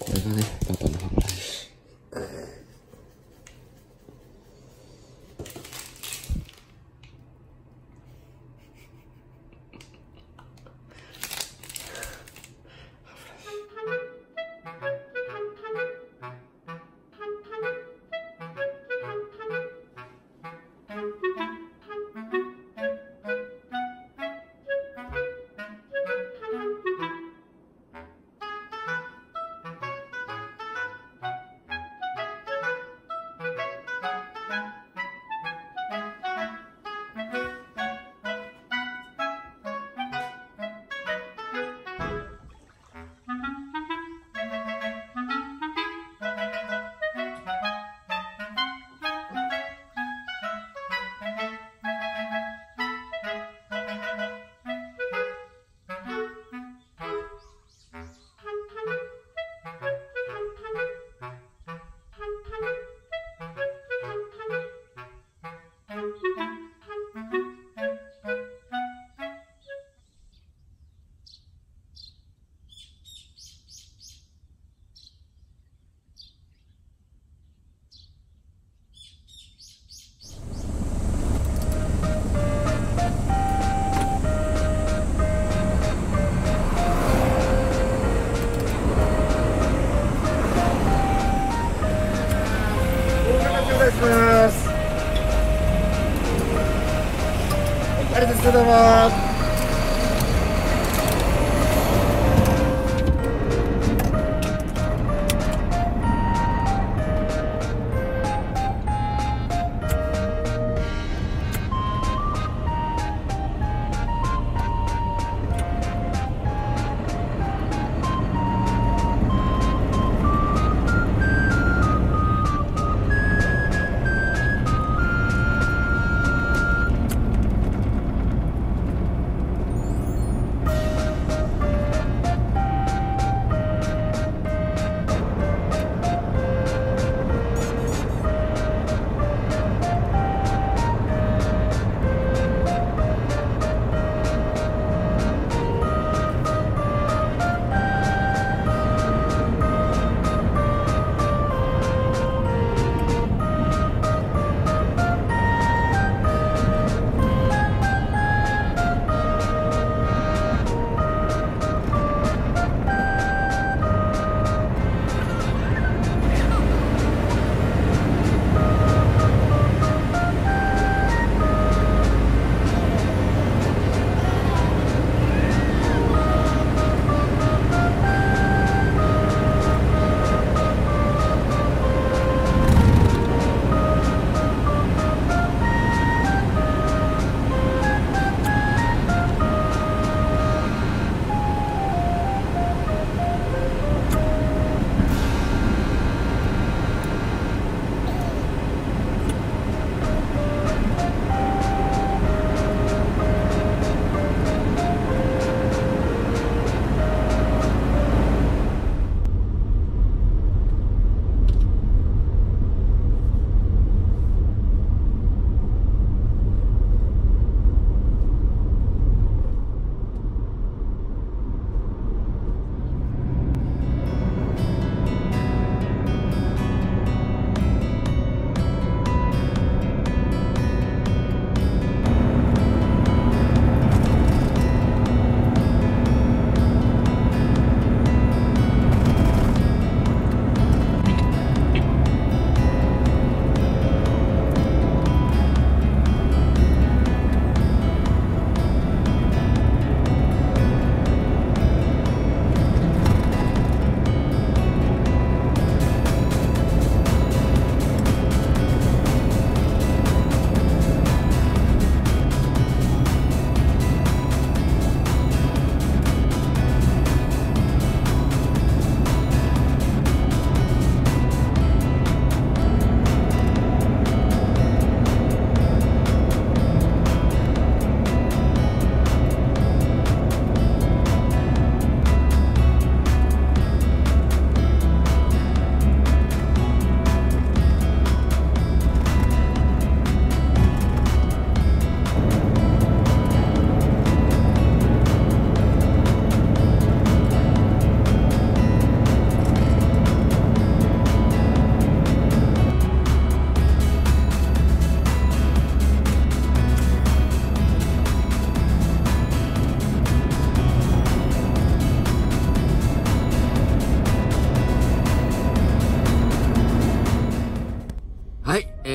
これがね、パパの歯ブラシ。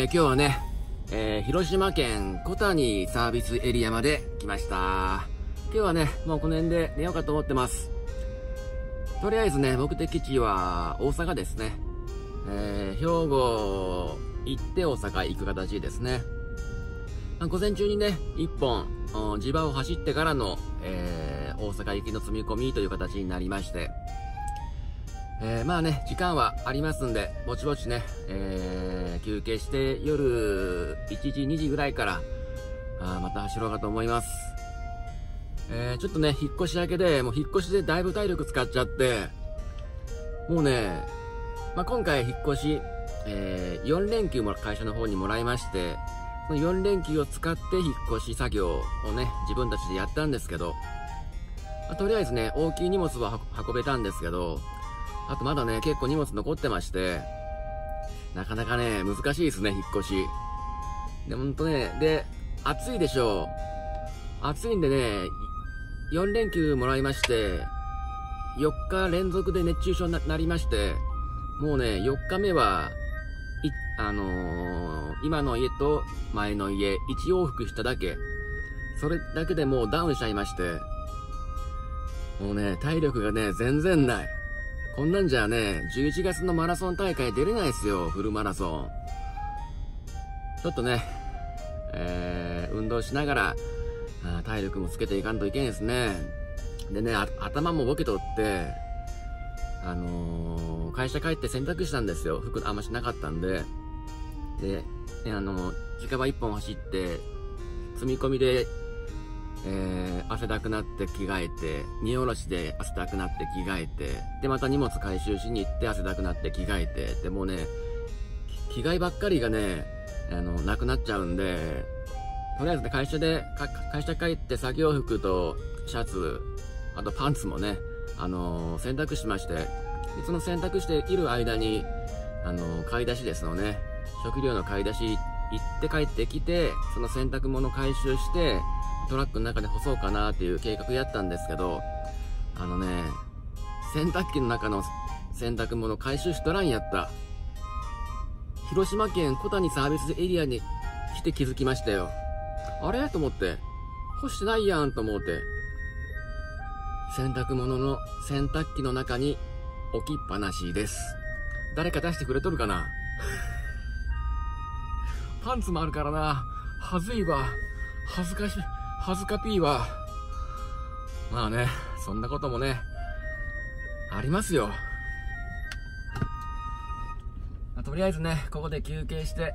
今日はね、広島県小谷サービスエリアまで来ました。今日はね、もうこの辺で寝ようかと思ってます。とりあえずね、目的地は大阪ですね。兵庫行って大阪行く形ですね。午前中にね、一本地場を走ってからの、大阪行きの積み込みという形になりまして、まあね、時間はありますんで、ぼちぼちね、休憩して夜1時、2時ぐらいから、また走ろうかと思います。ちょっとね、引っ越しだけで、もう引っ越しでだいぶ体力使っちゃって、もうね、まあ、今回引っ越し、4連休も会社の方にもらいまして、その4連休を使って引っ越し作業をね、自分たちでやったんですけど、まあ、とりあえずね、大きい荷物は運べたんですけど、あとまだね、結構荷物残ってまして、なかなかね、難しいですね、引っ越し。で、ほんとね、で、暑いでしょう。暑いんでね、4連休もらいまして、4日連続で熱中症になりまして、もうね、4日目は、今の家と前の家、1往復しただけ。それだけでもうダウンしちゃいまして、もうね、体力がね、全然ない。こんなんじゃね、11月のマラソン大会出れないですよ、フルマラソン。ちょっとね、運動しながら、体力もつけていかんといけんですね。でね、頭もボケとって、会社帰って洗濯したんですよ。服あんましなかったんで。で、近場一本走って、積み込みで、汗だくなって着替えて、荷下ろしで汗だくなって着替えて、で、また荷物回収しに行って汗だくなって着替えて、で、もうね、着替えばっかりがね、なくなっちゃうんで、とりあえずね、会社帰って作業服とシャツ、あとパンツもね、洗濯しまして、でその洗濯している間に、買い出しですよね、食料の買い出し行って帰ってきて、その洗濯物回収して、トラックの中で干そうかなっていう計画やったんですけど、洗濯機の中の洗濯物回収しとらんやった。広島県小谷サービスエリアに来て気づきましたよ。あれと思って、干してないやんと思って、洗濯物の洗濯機の中に置きっぱなしです。誰か出してくれとるかなパンツもあるからな。はずいわ。恥ずかしい。恥ずかぴーは。まあね、そんなこともね、ありますよ。まあ、とりあえずね、ここで休憩して、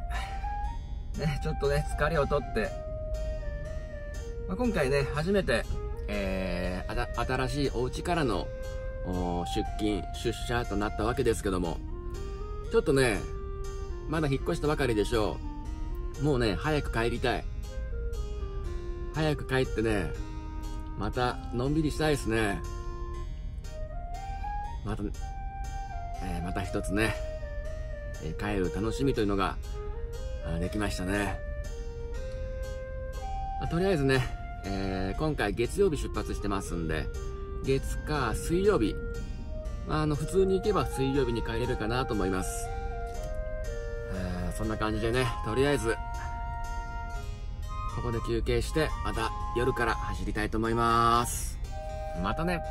ね、ちょっとね、疲れをとって、まあ、今回ね、初めて、新しいお家からの出勤、出社となったわけですけども、ちょっとね、まだ引っ越したばかりでしょう。もうね、早く帰りたい。早く帰ってね、またのんびりしたいですね。また一つね、帰る楽しみというのができましたね。とりあえずね、今回月曜日出発してますんで、月か水曜日、普通に行けば水曜日に帰れるかなと思います。そんな感じでね、とりあえずここで休憩して、また夜から走りたいと思います。またね。